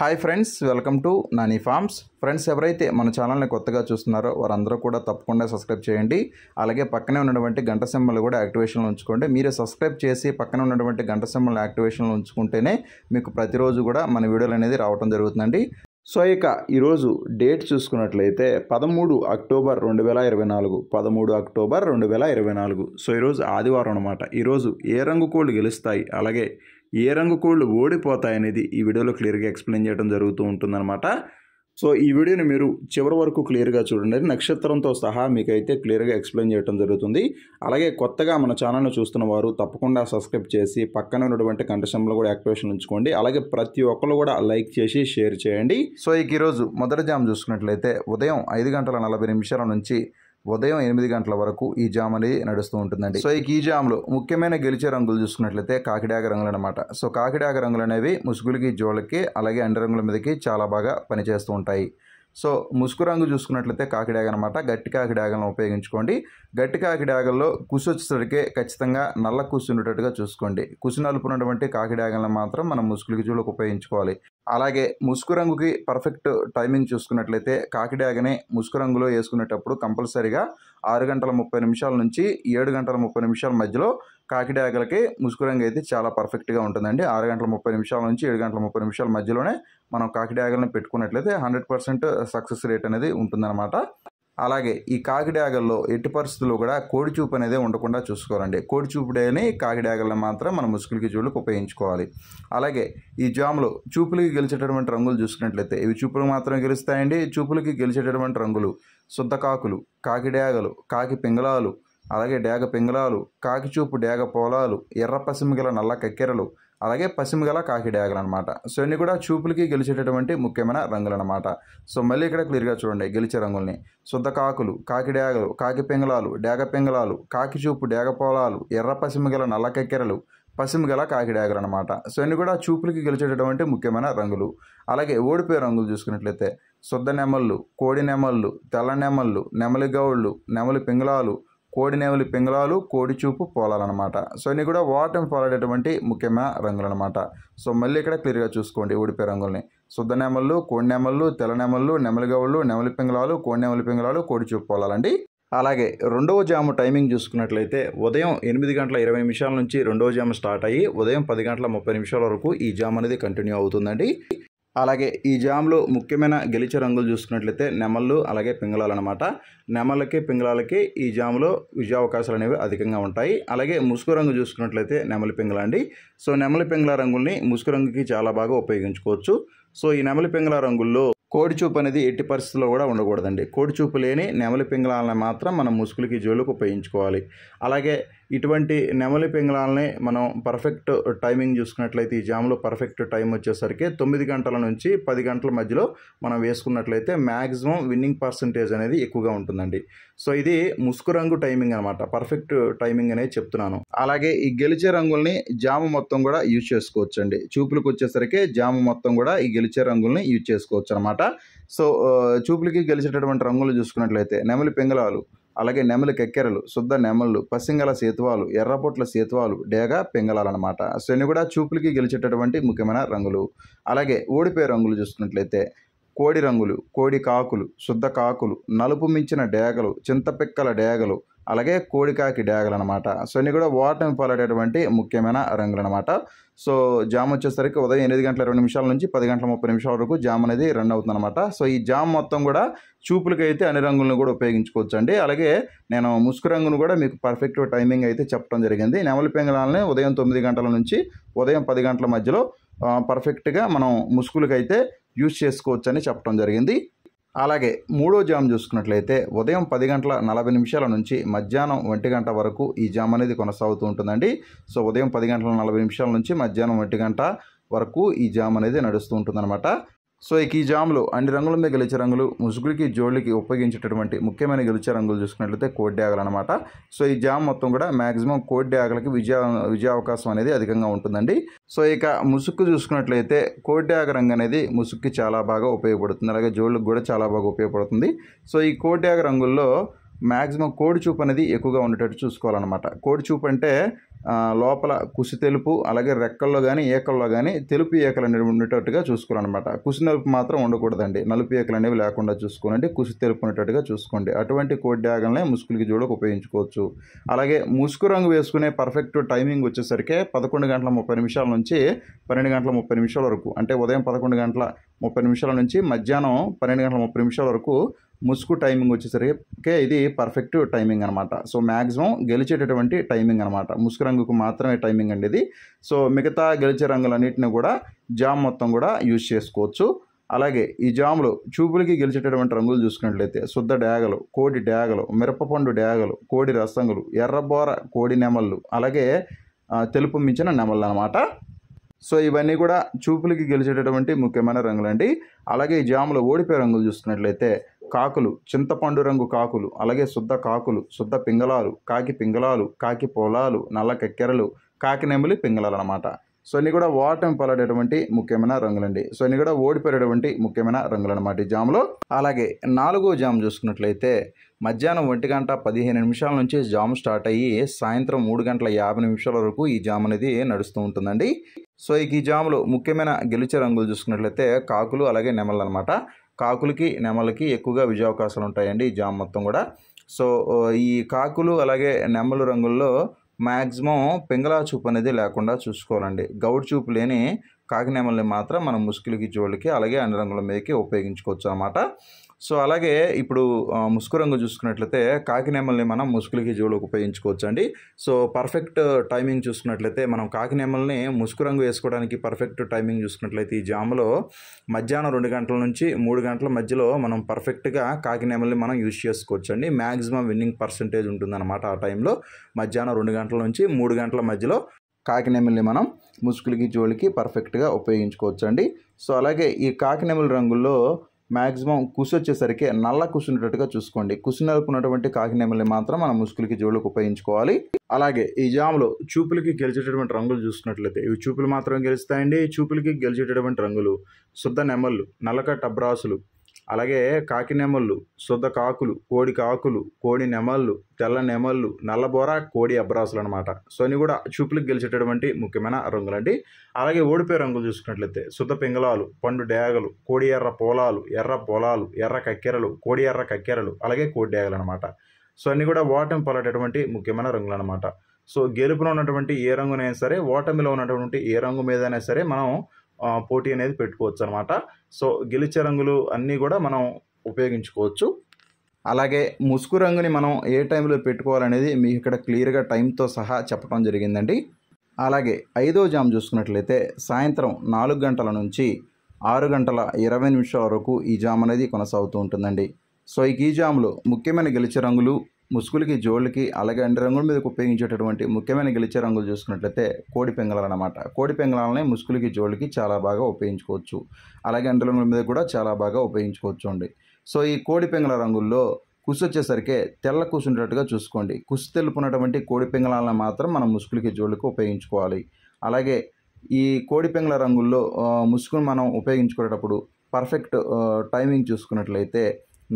Hi friends, welcome to Nani farms. Friends, ఎవరైతే మన ఛానల్ని కొత్తగా చూస్తున్నారో వారందరూ కూడా తప్పకుండా సబ్స్క్రైబ్ చేయండి. అలాగే పక్కనే ఉన్నటువంటి గంట సింబల్ కూడా యాక్టివేషన్లో ఉంచుకోండి. మీరు సబ్స్క్రైబ్ చేసి పక్కన ఉన్నటువంటి గంట సింబల్ యాక్టివేషన్లో ఉంచుకుంటేనే మీకు ప్రతిరోజు కూడా మన వీడియోలు అనేది రావడం జరుగుతుందండి. సో ఇక ఈరోజు డేట్ చూసుకున్నట్లయితే 13 అక్టోబర్ 2024. సో ఈరోజు ఆదివారం అన్నమాట. ఈరోజు ఏ రంగు కోళ్ళు గెలుస్తాయి, అలాగే ఏ రంగు కోళ్ళు ఓడిపోతాయనేది ఈ వీడియోలో క్లియర్గా ఎక్స్ప్లెయిన్ చేయడం జరుగుతూ ఉంటుందన్నమాట. సో ఈ వీడియోని మీరు చివరి వరకు క్లియర్గా చూడండి. నక్షత్రంతో సహా మీకైతే క్లియర్గా ఎక్స్ప్లెయిన్ చేయడం జరుగుతుంది. అలాగే కొత్తగా మన ఛానల్ను చూస్తున్న వారు తప్పకుండా సబ్స్క్రైబ్ చేసి పక్కన ఉన్నటువంటి గంట సింబల్ కూడా యాక్టివేషన్ ఉంచుకోండి. అలాగే ప్రతి ఒక్కరు కూడా లైక్ చేసి షేర్ చేయండి. సో ఈరోజు మొదటి జామ్ చూసుకున్నట్లయితే ఉదయం 5:40 నుంచి ఉదయం 8 గంటల వరకు ఈ జామ్ అనేది నడుస్తూ ఉంటుందండి. సో ఈ జామ్లో ముఖ్యమైన గెలిచే రంగులు చూసుకున్నట్లయితే కాకిడాక రంగులు అనమాట. సో కాకిడాక రంగులు అనేవి ముసుగులకి, జోళ్ళకి, అలాగే అండ రంగుల మీదకి చాలా బాగా పనిచేస్తూ ఉంటాయి. సో ముసుగు రంగు చూసుకున్నట్లయితే కాకిడాక అనమాట. గట్టి కాకిడాకలను ఉపయోగించుకోండి. గట్టి కాకిడాకల్లో కుసు వచ్చేసరికి ఖచ్చితంగా నల్ల కుసు ఉండేటట్టుగా చూసుకోండి. కుసు నలుపు ఉన్నటువంటి కాకిడాకలను మాత్రం మనం ముసుగులకి, జోళ్ళకి ఉపయోగించుకోవాలి. అలాగే ముసుగు రంగుకి పర్ఫెక్ట్ టైమింగ్ చూసుకున్నట్లయితే కాకిడాకని ముసుగు రంగులో వేసుకునేటప్పుడు కంపల్సరీగా 6:30 నుంచి 7:30 మధ్యలో కాకిడాకలకి ముసుగు రంగు అయితే చాలా పర్ఫెక్ట్గా ఉంటుందండి. 6:30 నుంచి 7:30 మధ్యలోనే మనం కాకిడాకలను పెట్టుకున్నట్లయితే 100% సక్సెస్ రేట్ అనేది ఉంటుందన్నమాట. అలాగే ఈ కాకిడాకల్లో ఎట్టి పరిస్థితుల్లో కూడా కోడిచూపు అనేది ఉండకుండా చూసుకోవాలండి. కోడిచూపు డేని కాకిడాకలను మాత్రం మనం ముసుగులకి, జోళ్ళకి ఉపయోగించుకోవాలి. అలాగే ఈ జామ్లో చూపులకి గెలిచేటటువంటి రంగులు చూసుకున్నట్లయితే ఇవి చూపులకు మాత్రమే గెలుస్తాయండి. చూపులకి గెలిచేటటువంటి రంగులు శుద్ధకాకులు, కాకిడాకలు, కాకి పింగళాలు, అలాగే డేగ పింగళాలు, కాకి చూపు డేగ పోలాలు, ఎర్ర పసిమి గల నల్ల కక్కెరలు, అలాగే పసిమి గల కాకి డేగలు అనమాట. సో ఇన్ని కూడా చూపులకి గెలిచేటటువంటి ముఖ్యమైన రంగులు అనమాట. సో మళ్ళీ ఇక్కడ క్లియర్గా చూడండి గెలిచే రంగుల్ని. శుద్ధ కాకులు, కాకి డేగలు, కాకి పింగళాలు, డేగ పింగళాలు, కాకి చూపు డేగ పోలాలు, ఎర్ర పసిమి గల నల్ల కక్కెరలు, పసిమి గల కాకి డేగలు అనమాట. సో ఇన్ని కూడా చూపులకి గెలిచేటటువంటి ముఖ్యమైన రంగులు. అలాగే ఓడిపోయే రంగులు చూసుకున్నట్లయితే శుద్ధ నెమళ్ళు, కోడి నెమళ్ళు, తెల్ల నెమళ్ళు, నెమలి గౌళ్ళు, నెమలి పింగళాలు, కోడి నెమలి పింగళాలు, కోడి చూపు పోలాలన్నమాట. సో ఇన్ని కూడా వాటం పోలాడేటువంటి ముఖ్యమైన రంగులు అనమాట. సో మళ్ళీ ఇక్కడ క్లియర్గా చూసుకోండి ఓడిపోయే రంగుల్ని. శుద్ధ నెమళ్ళు, కోడి నెమళ్ళు, తెల్ల నెమళ్ళు, నెమలి గౌళ్ళు, నెమలి పింగళాలు, కోడి నెమలి పింగళాలు, కోడి చూపు పోలాలండి. అలాగే రెండవ జాము టైమింగ్ చూసుకున్నట్లయితే ఉదయం 8:20 నుంచి రెండవ జాము స్టార్ట్ అయ్యి ఉదయం 10:30 వరకు ఈ జామ్ అనేది కంటిన్యూ అవుతుందండి. అలాగే ఈ జామ్లో ముఖ్యమైన గెలిచే రంగులు చూసుకున్నట్లయితే నెమళ్ళు, అలాగే పింగళాలు అనమాట. నెమళ్ళకి, పింగళాలకి ఈ జామ్లో విజయావకాశాలు అనేవి అధికంగా ఉంటాయి. అలాగే ముసుగు రంగు చూసుకున్నట్లయితే నెమలి పింగళ అండి. సో నెమలి పింగళ రంగుల్ని ముసుగు రంగుకి చాలా బాగా ఉపయోగించుకోవచ్చు. సో ఈ నెమలి పింగళ రంగుల్లో కోడిచూపు అనేది ఎట్టి పరిస్థితుల్లో కూడా ఉండకూడదండి. కోడిచూపు లేని నెమలి పింగళాలని మాత్రం మనం ముసుగులకి, జోళ్ళకి ఉపయోగించుకోవాలి. అలాగే ఇటువంటి నెమలి పింగళాలని మనం పర్ఫెక్ట్ టైమింగ్ చూసుకున్నట్లయితే ఈ జామ్లో పర్ఫెక్ట్ టైం వచ్చేసరికి 9 గంటల నుంచి 10 గంటల మధ్యలో మనం వేసుకున్నట్లయితే మ్యాక్సిమం విన్నింగ్ పర్సంటేజ్ అనేది ఎక్కువగా ఉంటుందండి. సో ఇది ముసుగు రంగు టైమింగ్ అనమాట. పర్ఫెక్ట్ టైమింగ్ అనేది చెప్తున్నాను. అలాగే ఈ గెలిచే రంగుల్ని జాము మొత్తం కూడా యూజ్ చేసుకోవచ్చు అండి. చూపులకు వచ్చేసరికి జాము మొత్తం కూడా ఈ గెలిచే రంగుల్ని యూజ్ చేసుకోవచ్చు అనమాట. సో చూపులకి గెలిచేటటువంటి రంగులు చూసుకున్నట్లయితే నెమలి పింగళాలు, అలాగే నెమలి కెక్కెరలు, శుద్ధ నెమళ్ళు, పసింగల సేతువాలు, ఎర్రపొట్ల సేతువాలు, డేగ పింగళాలు అనమాట. సో ఇన్ని కూడా చూపులకి గెలిచేటటువంటి ముఖ్యమైన రంగులు. అలాగే ఓడిపోయే రంగులు చూసుకున్నట్లయితే కోడి రంగులు, కోడి కాకులు, శుద్ధ కాకులు, నలుపు మించిన డేగలు, చింతపిక్కల డేగలు, అలాగే కోడికాకి డేగలు అనమాట. సో ఇన్ని కూడా వాటమి పాలడేటువంటి ముఖ్యమైన రంగులు అనమాట. సో జామ్ వచ్చేసరికి ఉదయం 8:20 నుంచి 10:30 వరకు జామ్ అనేది రన్ అవుతుందన్నమాట. సో ఈ జామ్ మొత్తం కూడా చూపులకి అయితే అన్ని రంగులను కూడా ఉపయోగించుకోవచ్చు అండి. అలాగే నేను ముసుగు రంగును కూడా మీకు పర్ఫెక్ట్ టైమింగ్ అయితే చెప్పడం జరిగింది. నెమలి పింగళాలని ఉదయం 9 గంటల నుంచి ఉదయం 10 గంటల మధ్యలో పర్ఫెక్ట్గా మనం ముసుగులకి అయితే యూజ్ చేసుకోవచ్చు అని చెప్పడం జరిగింది. అలాగే మూడో జామ్ చూసుకున్నట్లయితే ఉదయం 10:40 నుంచి మధ్యాహ్నం 1 గంట వరకు ఈ జామ్ అనేది కొనసాగుతూ ఉంటుందండి. సో ఉదయం 10:40 నుంచి మధ్యాహ్నం 1 గంట వరకు ఈ జామ్ అనేది నడుస్తూ ఉంటుందన్నమాట. సో ఈ జామ్లో అన్ని రంగుల మీద గెలిచే రంగులు, ముసుగులకి, జోళ్ళకి ఉపయోగించేటటువంటి ముఖ్యమైన గెలిచే రంగులు చూసుకున్నట్లయితే కోడి డేగలు అనమాట. సో ఈ జామ్ మొత్తం కూడా మ్యాక్సిమం కోడి డేగలకి విజయావకాశం అనేది అధికంగా ఉంటుందండి. సో ఇక ముసుగు చూసుకున్నట్లయితే కోడి డేగ రంగు అనేది ముసుగుకి చాలా బాగా ఉపయోగపడుతుంది. అలాగే జోళ్ళకి కూడా చాలా బాగా ఉపయోగపడుతుంది. సో ఈ కోడి డేగ రంగుల్లో maximum కోడి చూపు అనేది ఎక్కువగా ఉండేటట్టు చూసుకోవాలన్నమాట. కోడి చూపు అంటే లోపల కుసి తెలుపు అలాగే రెక్కల్లో కానీ ఏకల్లో కానీ తెలుపు ఏకలు అనేవి ఉండేటట్టుగా చూసుకోవాలన్నమాట. కుసి నలుపు మాత్రం ఉండకూడదండి, నలుపు ఏకలు అనేవి లేకుండా చూసుకోనండి, కుసి తెలుపు ఉండేటట్టుగా చూసుకోండి. అటువంటి కోడి డాగల్ని ముసుగులకి జోడకు ఉపయోగించుకోవచ్చు. అలాగే ముసుగు రంగు వేసుకునే పర్ఫెక్ట్ టైమింగ్ వచ్చేసరికి 11:30 నుంచి 12:30 వరకు, అంటే ఉదయం 11:30 నుంచి మధ్యాహ్నం 12:30 వరకు ముసుగు టైమింగ్ వచ్చేసరికి ఇది పర్ఫెక్ట్ టైమింగ్ అనమాట. సో మ్యాక్సిమం గెలిచేటటువంటి టైమింగ్ అనమాట, ముసుగు రంగుకు మాత్రమే టైమింగ్ అండి ఇది. సో మిగతా గెలిచే రంగులన్నింటినీ కూడా జామ్ మొత్తం కూడా యూజ్ చేసుకోవచ్చు. అలాగే ఈ జాములు చూపులకి గెలిచేటటువంటి రంగులు చూసుకున్నట్లయితే శుద్ధ డాగలు, కోడి డాగలు, మిరపపండు డాగలు, కోడి రసంగులు, ఎర్రబోర కోడి నెమళ్ళు, అలాగే తెలుపు మించిన నెమళ్ళు అనమాట. సో ఇవన్నీ కూడా చూపులకి గెలిచేటటువంటి ముఖ్యమైన రంగులండి. అలాగే ఈ జాములో ఓడిపోయే రంగులు చూసుకున్నట్లయితే కాకులు, చింతపండు రంగు కాకులు, అలాగే శుద్ధ కాకులు, శుద్ధ పింగళాలు, కాకి పింగళాలు, కాకి పొలాలు, నల్ల కక్కెరలు, కాకి నెమలి పింగళాలు అనమాట. సో అన్నీ కూడా వాటం పలాడేటువంటి ముఖ్యమైన రంగులండి. సో అన్నీ కూడా ఓడిపోయేటువంటి ముఖ్యమైన రంగులు అనమాట ఈ జాములో. అలాగే 4వ జాము చూసుకున్నట్లయితే మధ్యాహ్నం 1:15 నుంచి జాము స్టార్ట్ అయ్యి సాయంత్రం 3:50 వరకు ఈ జాము అనేది నడుస్తూ ఉంటుందండి. సో ఈ జాములో ముఖ్యమైన గెలిచే రంగులు చూసుకున్నట్లయితే కాకులు అలాగే నెమళ్ళు అనమాట. కాకులకి నెమలకి ఎక్కువగా విజయావకాశాలు ఉంటాయండి ఈ జామ్ మొత్తం కూడా. సో ఈ కాకులు అలాగే నెమలు రంగుల్లో మ్యాక్సిమం పింగళా చూపు అనేది లేకుండా చూసుకోవాలండి. గౌడ్ చూపు లేని కాకినేమల్ని మాత్రం మనం ముసుగులకి జోళ్ళకి అలాగే అన్ని రంగుల మీదకి ఉపయోగించుకోవచ్చు అనమాట. సో అలాగే ఇప్పుడు ముసుగు రంగు చూసుకున్నట్లయితే కాకినేమల్ని మనం ముసుగులకి జోళ్ళకి ఉపయోగించుకోవచ్చు అండి. సో పర్ఫెక్ట్ టైమింగ్ చూసుకున్నట్లయితే మనం కాకినేమల్ని ముసుగు రంగు వేసుకోవడానికి పర్ఫెక్ట్ టైమింగ్ చూసుకున్నట్లయితే ఈ జాములో మధ్యాహ్నం 2 గంటల నుంచి 3 గంటల మధ్యలో మనం పర్ఫెక్ట్గా కాకినేమల్ని మనం యూజ్ చేసుకోవచ్చు అండి. మ్యాక్సిమం విన్నింగ్ పర్సంటేజ్ ఉంటుందన్నమాట ఆ టైంలో. మధ్యాహ్నం 2 గంటల నుంచి 3 గంటల మధ్యలో కాకినేమల్ని మనం ముసుగులకి జోలికి పర్ఫెక్ట్గా ఉపయోగించుకోవచ్చు అండి. సో అలాగే ఈ కాకినేమల రంగుల్లో మ్యాక్సిమం కుసి వచ్చేసరికి నల్ల కుసి ఉన్నట్టుగా చూసుకోండి. కుసి నలుపున్నటువంటి కాకినేమల్ని మాత్రం మనం ముసుగులకి జోళ్ళకి ఉపయోగించుకోవాలి. అలాగే ఈ జాములో చూపులకి గెలిచేటటువంటి రంగులు చూసుకున్నట్లయితే ఇవి చూపులు మాత్రమే గెలుస్తాయండి. చూపులకి గెలిచేటటువంటి రంగులు శుద్ధ నెమళ్ళు, నల్లక టబ్రాసులు, అలాగే కాకినేమళ్ళు, శుద్ధ కాకులు, కోడి కాకులు, కోడి నెమళ్ళు, తెల్ల నెమళ్ళు, నల్లబోర, కోడి అబ్రాసులు అనమాట. సో అన్నీ కూడా చూపులకు గెలిచేటటువంటి ముఖ్యమైన రంగులండి. అలాగే ఓడిపోయే రంగులు చూసుకున్నట్లయితే శుద్ధ పింగళాలు, పండు డేగలు, కోడి ఎర్ర పొలాలు, ఎర్ర పొలాలు, ఎర్ర కక్కెరలు, కోడి ఎర్ర కక్కెరలు, అలాగే కోడి డేగలు అనమాట. సో అన్నీ కూడా ఓటమి పలటటువంటి ముఖ్యమైన రంగులు అనమాట. సో గెలుపులో ఉన్నటువంటి ఏ రంగునైనా సరే, ఓటమిలో ఉన్నటువంటి ఏ రంగు మీదైనా సరే మనం పోటీ అనేది పెట్టుకోవచ్చు అనమాట. సో గెలిచే రంగులు అన్నీ కూడా మనం ఉపయోగించుకోవచ్చు. అలాగే ముసుగు రంగుని మనం ఏ టైంలో పెట్టుకోవాలనేది మీకు ఇక్కడ క్లియర్గా టైంతో సహా చెప్పడం జరిగిందండి. అలాగే 5వ జామ్ చూసుకున్నట్లయితే సాయంత్రం 4 గంటల నుంచి 6:20 వరకు ఈ జామ్ అనేది కొనసాగుతూ ఉంటుందండి. సో ఈ జామ్లో ముఖ్యమైన గెలిచే రంగులు ముసుగులకి జోళ్ళకి అలాగే అన్ని రంగుల మీదకి ఉపయోగించేటటువంటి ముఖ్యమైన గెలిచే రంగులు చూసుకున్నట్లయితే కోడి పింగళాలు అనమాట. కోడి పింగళాలని ముసుగులకి జోళ్ళకి చాలా బాగా ఉపయోగించుకోవచ్చు, అలాగే అన్ని రంగుల మీద కూడా చాలా బాగా ఉపయోగించుకోవచ్చు అండి. సో ఈ కోడి పింగళ రంగుల్లో కుసి వచ్చేసరికి తెల్ల కుసి ఉండేటట్టుగా చూసుకోండి. కుసి తెలుపునటువంటి కోడి పింగళాలను మాత్రం మనం ముసుగులకి జోళ్ళకి ఉపయోగించుకోవాలి. అలాగే ఈ కోడి పింగళ రంగుల్లో ముసుగును మనం ఉపయోగించుకునేటప్పుడు పర్ఫెక్ట్ టైమింగ్ చూసుకున్నట్లయితే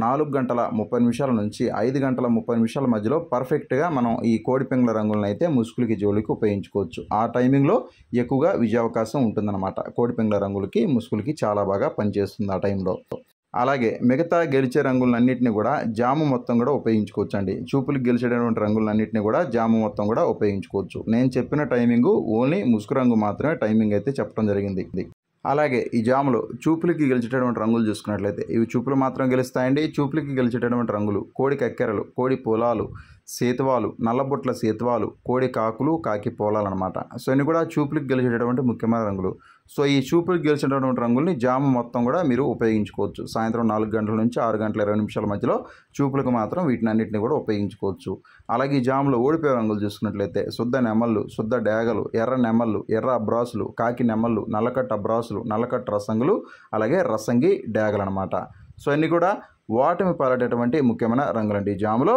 4:30 నుంచి 5:30 మధ్యలో పర్ఫెక్ట్గా మనం ఈ కోడి పింగళ రంగులను అయితే ముసుగులకి జోలికి ఉపయోగించుకోవచ్చు. ఆ టైమింగ్లో ఎక్కువగా విజయావకాశం ఉంటుందన్నమాట. కోడి పింగళ రంగులకి ముసుగులకి చాలా బాగా పనిచేస్తుంది ఆ టైంలో. అలాగే మిగతా గెలిచే రంగులన్నింటినీ కూడా జాము మొత్తం కూడా ఉపయోగించుకోవచ్చు అండి. చూపులకు గెలిచేటటువంటి రంగులన్నింటినీ కూడా జాము మొత్తం కూడా ఉపయోగించుకోవచ్చు. నేను చెప్పిన టైమింగు ఓన్లీ ముసుగు రంగు మాత్రమే టైమింగ్ అయితే చెప్పడం జరిగింది. అలాగే ఈ జాములో చూపులకి గెలిచేటటువంటి రంగులు చూసుకున్నట్లయితే ఇవి చూపులు మాత్రం గెలుస్తాయండి. చూపులకి గెలిచేటటువంటి రంగులు కోడి కక్కెరలు, కోడి పొలాలు, సేతువాలు, నల్లబొట్ల సేతువాలు, కోడి కాకులు, కాకి పొలాలు అనమాట. సో ఇవి కూడా చూపులకి గెలిచేటటువంటి ముఖ్యమైన రంగులు. సో ఈ చూపులకి గెలిచేటటువంటి రంగుల్ని జాము మొత్తం కూడా మీరు ఉపయోగించుకోవచ్చు. సాయంత్రం 4 గంటల నుంచి 6:20 మధ్యలో చూపులకు మాత్రం వీటిని అన్నింటినీ కూడా ఉపయోగించుకోవచ్చు. అలాగే ఈ జాములో ఓడిపోయే రంగులు చూసుకున్నట్లయితే శుద్ధ నెమళ్ళు, శుద్ధ డేగలు, ఎర్ర నెమళ్ళు, ఎర్ర అబ్రాసులు, కాకి నెమళ్ళు, నల్లకట్ట అబ్రాసులు, నల్లకట్ట రసంగులు, అలాగే రసంగి డేగలు అనమాట. సో ఇవన్నీ కూడా వాటిని పాలటటువంటి ముఖ్యమైన రంగులండి ఈ జాములో.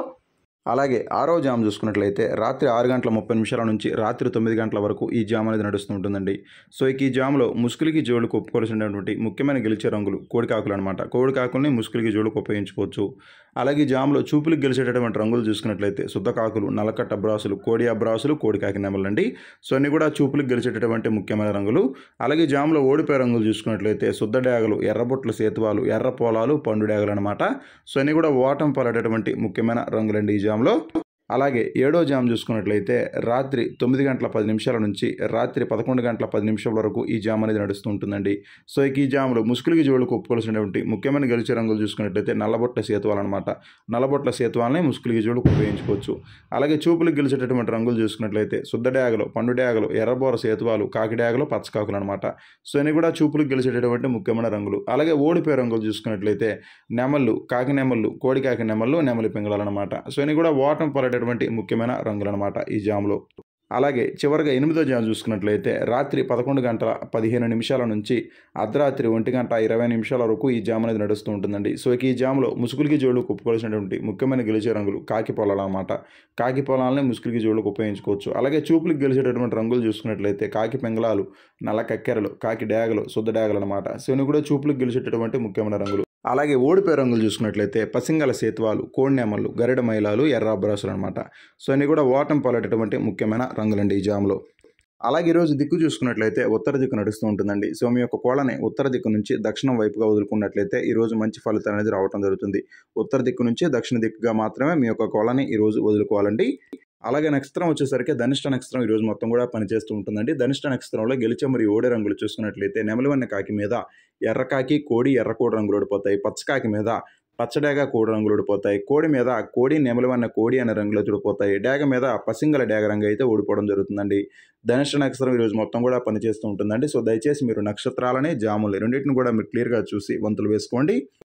అలాగే 6వ జామ్ చూసుకున్నట్లయితే రాత్రి 6:30 నుంచి రాత్రి 9 గంటల వరకు ఈ జామ్ అనేది నడుస్తూ ఉంటుందండి. సో ఈ జామ్లో ముసుగులకి జోళ్ళకు ఒప్పుకోవాల్సినటువంటి ముఖ్యమైన గెలిచే రంగులు కోడికాకులు అనమాట. కోడికాకుల్ని ముసుగులకి జోళ్ళకు ఉపయోగించుకోవచ్చు. అలాగే జామ్లో చూపులకు గెలిచేటటువంటి రంగులు చూసుకున్నట్లయితే శుద్ధకాకులు, నలకట్ట బ్రాసులు, కోడియా బ్రాసులు, కోడికాకి నెమలండి. సో అన్నీ కూడా చూపులకు గెలిచేటటువంటి ముఖ్యమైన రంగులు. అలాగే జామ్లో ఓడిపోయే రంగులు చూసుకున్నట్లయితే శుద్ధ డ్యాగలు, ఎర్రబొట్లు, సేతువాలు, ఎర్ర పొలాలు, పండు డ్యాగలు అనమాట. సో అన్నీ కూడా ఓటం పాలేటటువంటి ముఖ్యమైన రంగులండి ఈ జామ్లో. అలాగే ఏడో జామ్ చూసుకున్నట్లయితే రాత్రి 9:10 నుంచి రాత్రి 11:10 వరకు ఈ జామ్ అనేది నడుస్తూ ఉంటుందండి. సో ఈ జామ్లో ముసుగులకి జోళ్ళకు ఒప్పుకోవాల్సినటువంటి ముఖ్యమైన గెలిచే రంగులు చూసుకున్నట్లయితే నల్లబొట్ల సేతువాలన్నమాట. నల్లబొట్ల సేతువాలని ముసుగులకి జోళ్ళకు ఉపయోగించుకోవచ్చు. అలాగే చూపులకు గెలిచేటటువంటి రంగులు చూసుకున్నట్లయితే శుద్ధ డ్యాగలు, పండు డ్యాగలు, ఎర్రబోర సేతువాలు, కాకి డ్యాగలు, పచ్చకాకులు అనమాట. సో ఇవి కూడా చూపులకు గెలిచేటటువంటి ముఖ్యమైన రంగులు. అలాగే ఓడిపోయే రంగులు చూసుకున్నట్లయితే నెమళ్ళు, కాకి నెమళ్ళు, కోడి కాకి నెమళ్ళు, నెమలి పింగళాలు అనమాట. సో ఇవి కూడా ఓటం పలట ముఖ్యమైన రంగులు అన్నమాట ఈ జామ్లో. అలాగే చివరిగా 8వ జామ్ చూసుకున్నట్లయితే రాత్రి 11:15 నుంచి అర్ధరాత్రి 1:20 వరకు ఈ జామ్ అనేది నడుస్తూ ఉంటుందండి. సో ఈ జామ్లో ముసుగులకి జోళ్ళకు ఒప్పుకోవాల్సినటువంటి ముఖ్యమైన గెలిచే రంగులు కాకి పొలాలు అనమాట. కాకి పొలాలని ముసుగులకి జోళ్ళకు ఉపయోగించుకోవచ్చు. అలాగే చూపులకు గెలిచేటటువంటి రంగులు చూసుకున్నట్లయితే కాకి పెంగళాలు, నల్ల కక్కెరలు, కాకి డ్యాగలు, శుద్ధ డ్యాగలు అనమాట. సో ఇవి కూడా చూపులకు గెలిచేటటువంటి ముఖ్యమైన రంగులు. అలాగే ఓడిపోయే రంగులు చూసుకున్నట్లయితే పసింగల సేతువాలు, కోడినేమళ్ళు, గరిడ మైలాలు, ఎర్ర అబ్రాసులు అనమాట. సో అన్నీ కూడా ఓటం పాలేటటువంటి ముఖ్యమైన రంగులండి ఈ జామ్లో. అలాగే ఈరోజు దిక్కు చూసుకున్నట్లయితే ఉత్తర దిక్కు నడుస్తూ ఉంటుందండి. సో మీ యొక్క కోళ్ళని ఉత్తర దిక్కు నుంచి దక్షిణం వైపుగా వదులుకున్నట్లయితే ఈరోజు మంచి ఫలితం అనేది రావడం జరుగుతుంది. ఉత్తర దిక్కు నుంచి దక్షిణ దిక్కుగా మాత్రమే మీ యొక్క కోళ్ళని ఈరోజు వదులుకోవాలండి. అలాగే నక్షత్రం వచ్చేసరికి ధనిష్ట నక్షత్రం ఈరోజు మొత్తం కూడా పనిచేస్తూ ఉంటుందండి. ధనిష్ట నక్షత్రంలో గెలిచే మరియు ఓడే రంగులు చూసుకున్నట్లయితే నెమలివన్న కాకి మీద ఎర్రకాకి, కోడి, ఎర్రకోడి రంగులు ఓడిపోతాయి. పచ్చకాకి మీద పచ్చడేగ, కోడి రంగులు ఓడిపోతాయి. కోడి మీద కోడి, నెమలివన్న కోడి అనే రంగులు ఓడిపోతాయి. డేగ మీద పసింగల డేగ రంగు అయితే ఓడిపోవడం జరుగుతుందండి. ధనిష్ట నక్షత్రం ఈరోజు మొత్తం కూడా పనిచేస్తూ ఉంటుందండి. సో దయచేసి మీరు నక్షత్రాలని, జాములు రెండింటిని కూడా మీరు క్లియర్గా చూసి వంతులు వేసుకోండి.